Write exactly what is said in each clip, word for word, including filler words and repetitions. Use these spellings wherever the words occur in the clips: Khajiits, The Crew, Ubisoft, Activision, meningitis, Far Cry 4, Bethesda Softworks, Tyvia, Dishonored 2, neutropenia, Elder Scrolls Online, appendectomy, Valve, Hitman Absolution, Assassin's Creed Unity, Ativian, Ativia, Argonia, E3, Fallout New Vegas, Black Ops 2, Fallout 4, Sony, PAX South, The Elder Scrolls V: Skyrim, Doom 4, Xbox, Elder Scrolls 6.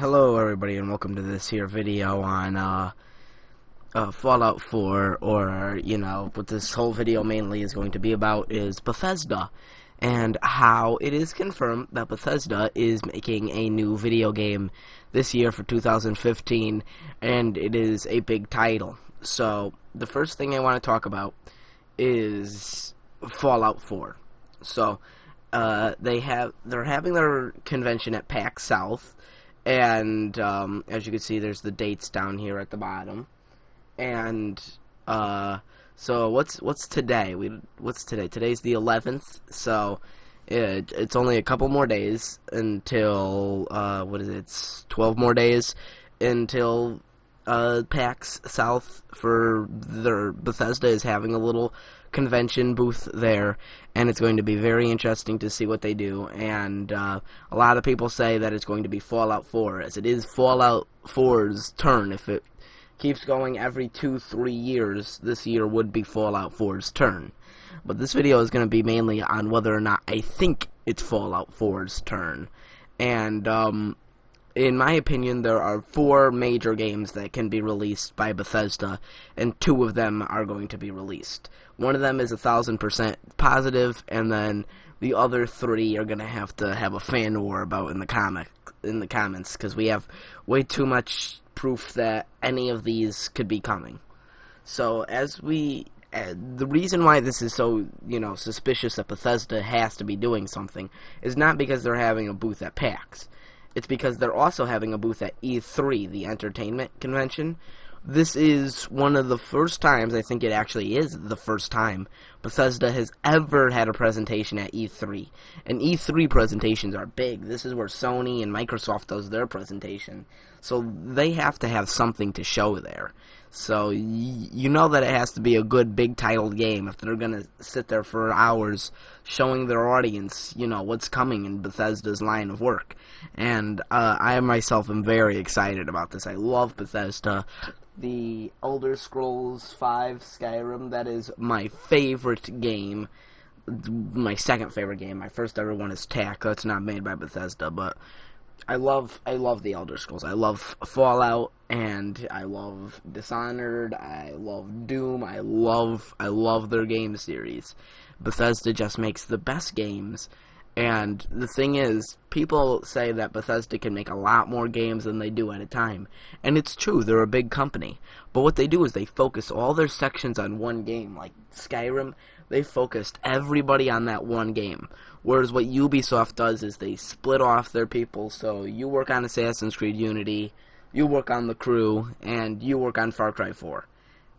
Hello everybody and welcome to this here video on uh, uh, Fallout four, or you know what this whole video mainly is going to be about is Bethesda and how it is confirmed that Bethesda is making a new video game this year for two thousand fifteen, and it is a big title. So the first thing I want to talk about is Fallout four. So uh, they have they're having their convention at PAX South. And, um, as you can see, there's the dates down here at the bottom. And, uh, so what's, what's today? We, what's today? Today's the eleventh, so it, it's only a couple more days until, uh, what is it? It's twelve more days until, uh, PAX South for their, Bethesda is having a little convention booth there, and it's going to be very interesting to see what they do. And uh, a lot of people say that it's going to be Fallout four, as it is Fallout four's turn. If it keeps going every two, three years, this year would be Fallout four's turn. But this video is going to be mainly on whether or not I think it's Fallout four's turn. And um, in my opinion, there are four major games that can be released by Bethesda, and two of them are going to be released. One of them is one thousand percent positive, and then the other three are going to have to have a fan war about in the, comic, in the comments, because we have way too much proof that any of these could be coming. So, as we... Uh, the reason why this is so, you know, suspicious that Bethesda has to be doing something is not because they're having a booth at PAX. It's because they're also having a booth at E three, the entertainment convention. This is one of the first times, I think it actually is the first time, Bethesda has ever had a presentation at E three. And E three presentations are big. This is where Sony and Microsoft does their presentation. So they have to have something to show there. So you know that it has to be a good big titled game if they're going to sit there for hours showing their audience, you know, what's coming in Bethesda's line of work. And uh, I myself am very excited about this. I love Bethesda. The Elder Scrolls five Skyrim, that is my favorite game, my second favorite game. My first ever one is T A C, that's not made by Bethesda, but I love I love the Elder Scrolls. I love Fallout, and I love Dishonored, I love Doom, I love I love their game series. Bethesda just makes the best games. And the thing is, people say that Bethesda can make a lot more games than they do at a time. And it's true, they're a big company. But what they do is they focus all their sections on one game. Like Skyrim, they focused everybody on that one game. Whereas what Ubisoft does is they split off their people. So you work on Assassin's Creed Unity, you work on The Crew, and you work on Far Cry four.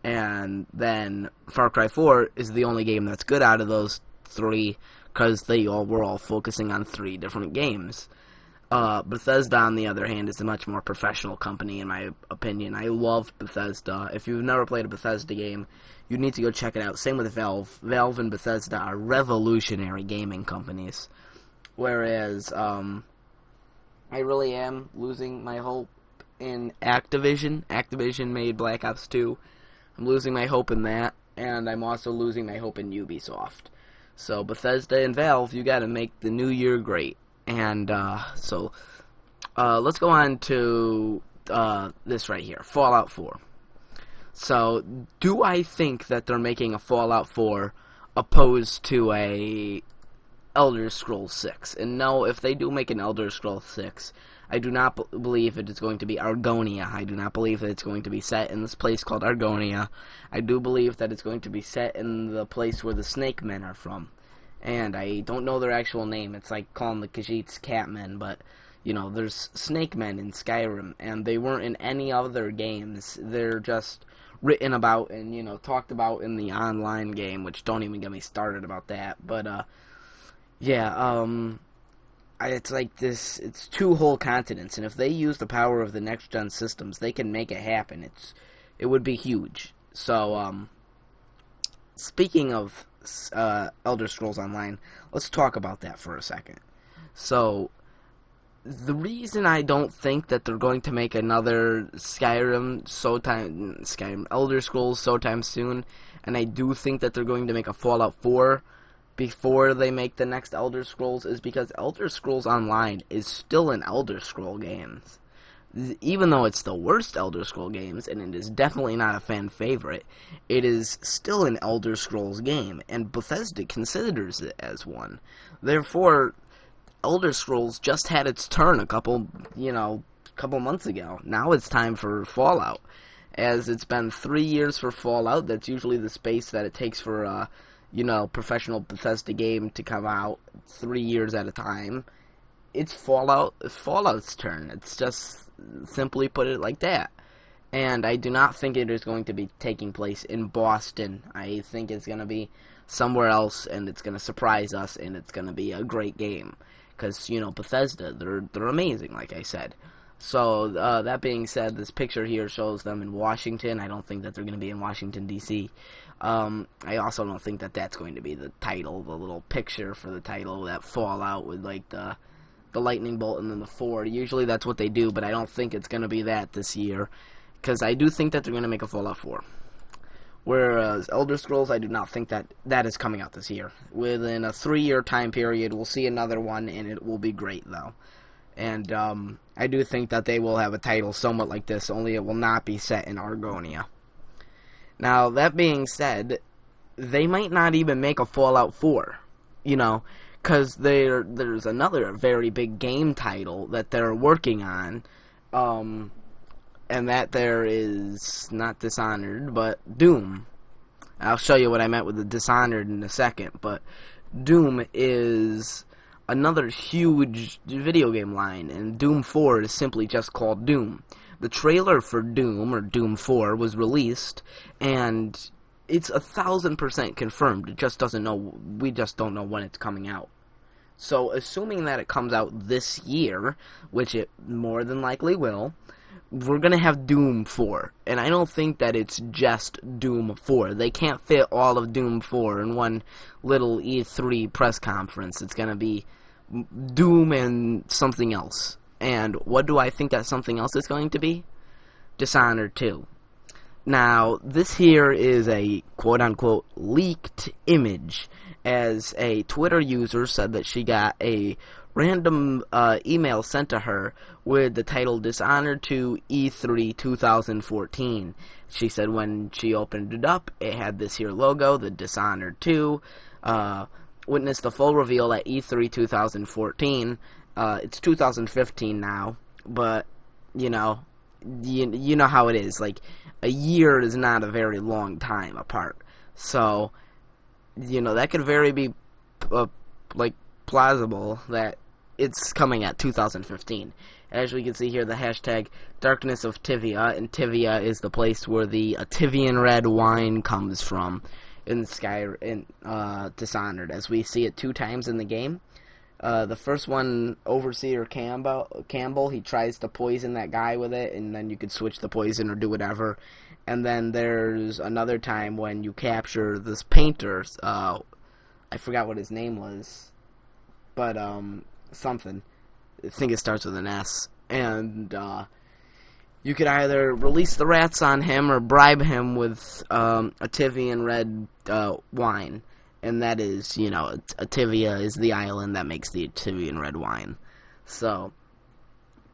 And then Far Cry four is the only game that's good out of those three, because they all were all focusing on three different games. Uh, Bethesda, on the other hand, is a much more professional company, in my opinion. I love Bethesda. If you've never played a Bethesda game, you need to go check it out. Same with Valve. Valve and Bethesda are revolutionary gaming companies. Whereas, um, I really am losing my hope in Activision. Activision made Black Ops two. I'm losing my hope in that, and I'm also losing my hope in Ubisoft. So Bethesda and Valve, you gotta make the new year great. And uh, so uh, let's go on to uh, this right here, Fallout four. So do I think that they're making a Fallout four opposed to a Elder Scrolls six? And no, if they do make an Elder Scrolls six, I do not b believe it is going to be Argonia. I do not believe that it's going to be set in this place called Argonia. I do believe that it's going to be set in the place where the snake men are from. And I don't know their actual name. It's like calling the Khajiits catmen, but, you know, there's snake men in Skyrim, and they weren't in any other games. They're just written about and, you know, talked about in the online game, which don't even get me started about that. But, uh, yeah, um... it's like this, it's two whole continents, and if they use the power of the next-gen systems, they can make it happen. It's, it would be huge. So, um, speaking of uh, Elder Scrolls Online, let's talk about that for a second. So, the reason I don't think that they're going to make another Skyrim so time, Skyrim Elder Scrolls so time soon, and I do think that they're going to make a Fallout four, before they make the next Elder Scrolls, is because Elder Scrolls Online is still an Elder Scroll game. even though it's the worst Elder Scrolls games, and it is definitely not a fan favorite, it is still an Elder Scrolls game, and Bethesda considers it as one. Therefore, Elder Scrolls just had its turn a couple, you know, couple months ago. Now it's time for Fallout, as it's been three years for Fallout. That's usually the space that it takes for, uh, you know, professional Bethesda game to come out, three years at a time. It's Fallout, Fallout's turn. It's just simply put it like that. And I do not think it is going to be taking place in Boston. I think it's going to be somewhere else, and it's going to surprise us, and it's going to be a great game. Because, you know, Bethesda, they're, they're amazing, like I said. So, uh, that being said, this picture here shows them in Washington. I don't think that they're going to be in Washington, D C Um, I also don't think that that's going to be the title, the little picture for the title, that Fallout with, like, the... the lightning bolt and then the four. Usually that's what they do, but I don't think it's going to be that this year, because I do think that they're going to make a Fallout four. Whereas Elder Scrolls, I do not think that that is coming out this year. Within a three-year time period, we'll see another one, and it will be great, though. And um, I do think that they will have a title somewhat like this, only it will not be set in Argonia. Now, that being said, they might not even make a Fallout four, you know, because there, there's another very big game title that they're working on, um, and that there is not Dishonored, but Doom. I'll show you what I meant with the Dishonored in a second, but Doom is another huge video game line, and Doom four is simply just called Doom. The trailer for Doom, or Doom four, was released, and it's a thousand percent confirmed. It just doesn't know, we just don't know when it's coming out. So, assuming that it comes out this year, which it more than likely will, we're going to have Doom four. And I don't think that it's just Doom four. They can't fit all of Doom four in one little E three press conference. It's going to be Doom and something else. And what do I think that something else is going to be? Dishonored two. Now, this here is a quote-unquote leaked image, as a Twitter user said that she got a random uh, email sent to her with the title Dishonored two E three twenty fourteen. She said when she opened it up, it had this here logo, the Dishonored two. Uh, witnessed the full reveal at E three twenty fourteen. Uh, it's two thousand fifteen now, but, you know, you, you know how it is, like... a year is not a very long time apart. So, you know, that could very be, uh, like, plausible that it's coming at two thousand fifteen. As we can see here, the hashtag Darkness of Tyvia, and Tyvia is the place where the Ativian red wine comes from in Sky, in uh, Dishonored, as we see it two times in the game. Uh, the first one, Overseer Campbell, Campbell, he tries to poison that guy with it, and then you could switch the poison or do whatever. And then there's another time when you capture this painter, uh, I forgot what his name was, but, um, something. I think it starts with an S. And, uh, you could either release the rats on him or bribe him with, um, Ativian red, uh, wine. And that is, you know, Ativia is the island that makes the Ativian red wine. So,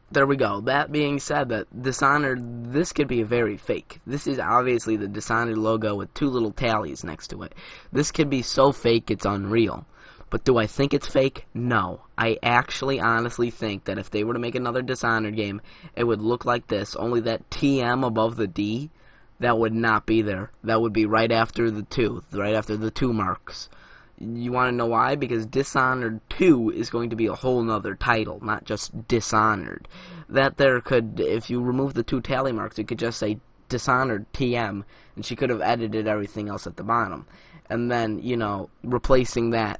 there we go. That being said, that Dishonored, this could be very fake. This is obviously the Dishonored logo with two little tallies next to it. This could be so fake it's unreal. But do I think it's fake? No. I actually honestly think that if they were to make another Dishonored game, it would look like this, only that T M above the D... that would not be there. That would be right after the two. Right after the two marks. You want to know why? Because Dishonored two is going to be a whole nother title. Not just Dishonored. That there could, if you remove the two tally marks, it could just say Dishonored T M. And she could have edited everything else at the bottom. And then, you know, replacing that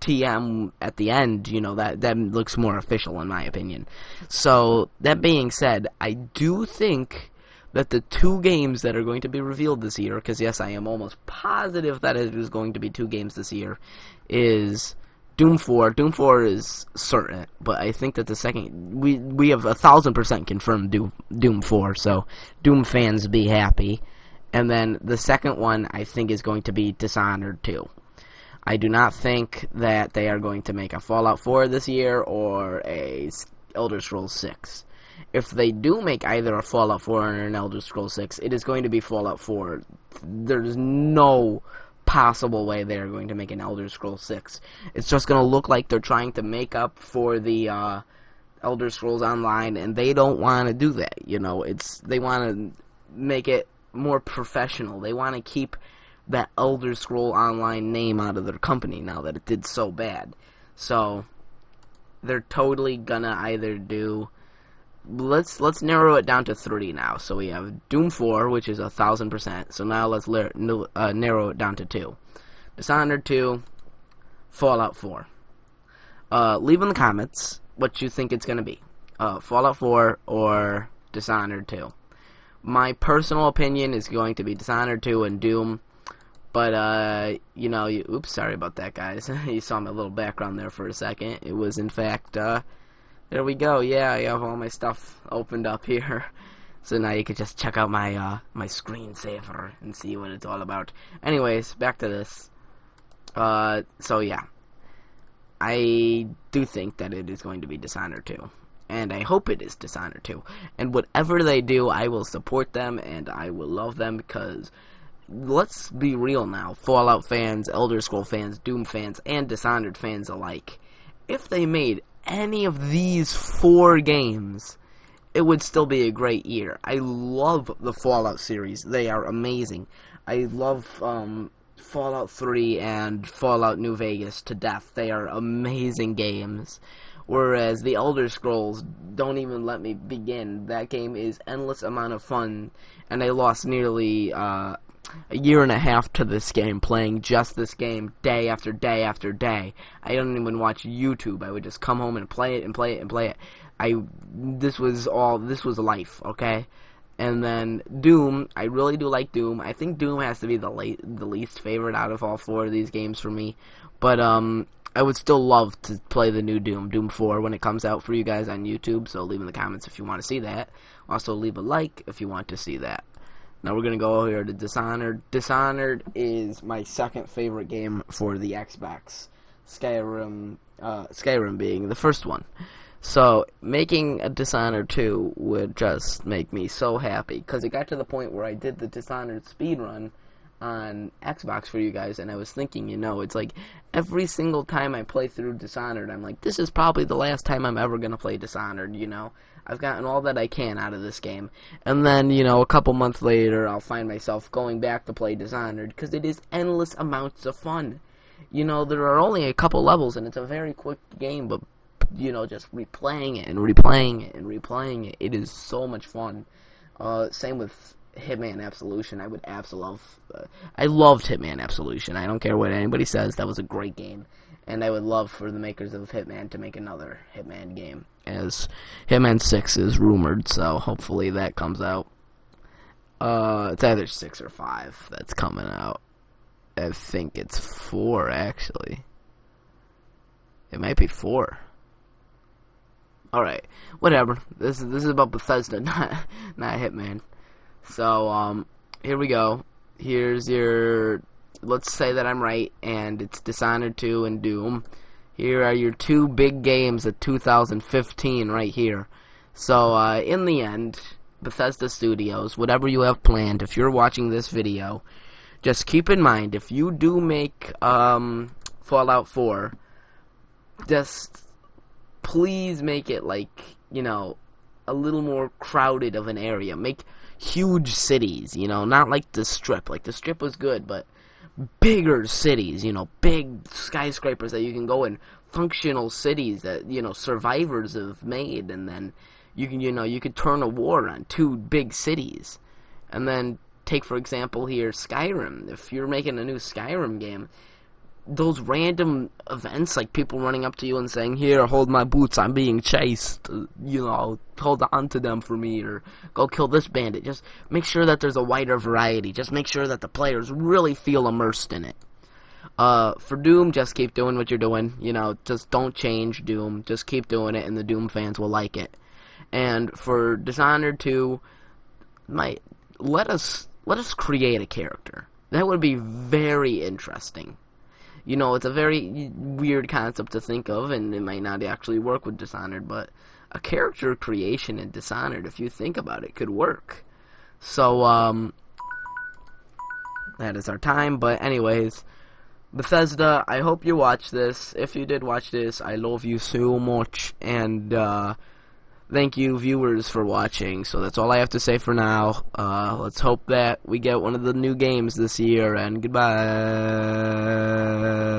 T M at the end, you know, that, that looks more official in my opinion. So, that being said, I do think that the two games that are going to be revealed this year, because yes, I am almost positive that it is going to be two games this year, is Doom four. Doom four is certain, but I think that the second, we we have a thousand percent confirmed Doom, Doom four, so Doom fans be happy. And then the second one, I think, is going to be Dishonored two. I do not think that they are going to make a Fallout four this year or a Elder Scrolls six. if they do make either a Fallout four or an Elder Scrolls six, it is going to be Fallout four. There's no possible way they're going to make an Elder Scrolls six. It's just going to look like they're trying to make up for the uh, Elder Scrolls Online, and they don't want to do that. You know, it's they want to make it more professional. They want to keep that Elder Scroll Online name out of their company now that it did so bad. So they're totally gonna either do let's let's narrow it down to three now. So we have Doom four, which is a thousand percent. So now let's uh, narrow it down to two: Dishonored two, Fallout four. Uh, leave in the comments what you think it's gonna be: uh, Fallout four or Dishonored two. My personal opinion is going to be Dishonored two and Doom. But, uh, you know, you, oops, sorry about that, guys. You saw my little background there for a second. It was, in fact, uh, there we go. Yeah, I have all my stuff opened up here. So now you can just check out my, uh, my screensaver and see what it's all about. Anyways, back to this. Uh, so, yeah. I do think that it is going to be Dishonored two. And I hope it is Dishonored two. And whatever they do, I will support them and I will love them because... Let's be real now, Fallout fans, Elder Scroll fans, Doom fans, and Dishonored fans alike. If they made any of these four games, it would still be a great year. I love the Fallout series. They are amazing. I love um, Fallout three and Fallout New Vegas to death. They are amazing games. Whereas the Elder Scrolls, don't even let me begin. That game is endless amount of fun, and I lost nearly... Uh, a year and a half to this game, playing just this game day after day after day. I don't even watch YouTube. I would just come home and play it and play it and play it. I this was all this was life, okay? And then Doom, I really do like Doom. I think Doom has to be the late, the least favorite out of all four of these games for me. But um I would still love to play the new Doom, Doom four, when it comes out for you guys on YouTube, so leave in the comments if you want to see that. Also leave a like if you want to see that. Now we're going to go here to Dishonored. Dishonored is my second favorite game for the Xbox. Skyrim uh, Skyrim being the first one. So making a Dishonored two would just make me so happy. Because it got to the point where I did the Dishonored speedrun on Xbox for you guys. And I was thinking, you know, it's like every single time I play through Dishonored, I'm like, this is probably the last time I'm ever going to play Dishonored, you know. I've gotten all that I can out of this game. And then, you know, a couple months later, I'll find myself going back to play Dishonored, because it is endless amounts of fun. You know, there are only a couple levels, and it's a very quick game, but, you know, just replaying it and replaying it and replaying it. It is so much fun. Uh, same with Hitman Absolution. I would absolutely love... Uh, I loved Hitman Absolution. I don't care what anybody says. That was a great game. And I would love for the makers of Hitman to make another Hitman game, as Hitman six is rumored, so hopefully that comes out. Uh, it's either six or five that's coming out. I think it's four, actually. It might be four. Alright, whatever. This is, this is about Bethesda, not, not Hitman. So, um, here we go. Here's your... Let's say that I'm right, and it's Dishonored two and Doom. Here are your two big games of two thousand fifteen right here. So, uh, in the end, Bethesda Studios, whatever you have planned, if you're watching this video, just keep in mind, if you do make um, Fallout four, just please make it, like, you know, a little more crowded of an area. Make huge cities, you know, not like the Strip. Like, the Strip was good, but... bigger cities, you know, big skyscrapers that you can go in, functional cities that, you know, survivors have made, and then you can, you know, you could turn a war on two big cities. And then take, for example, here, Skyrim. If you're making a new Skyrim game, those random events, like people running up to you and saying, here, hold my boots, I'm being chased, you know, hold on to them for me, or go kill this bandit. Just make sure that there's a wider variety. Just make sure that the players really feel immersed in it. Uh, for Doom, just keep doing what you're doing, you know, just don't change Doom, just keep doing it, and the Doom fans will like it. And for Dishonored two, my, let us, let us create a character. That would be very interesting. You know, it's a very weird concept to think of, and it might not actually work with Dishonored, but a character creation in Dishonored, if you think about it, could work. So, um, that is our time. But anyways, Bethesda, I hope you watch this. If you did watch this, I love you so much. And, uh, thank you, viewers, for watching. So that's all I have to say for now. Uh, let's hope that we get one of the new games this year. And goodbye.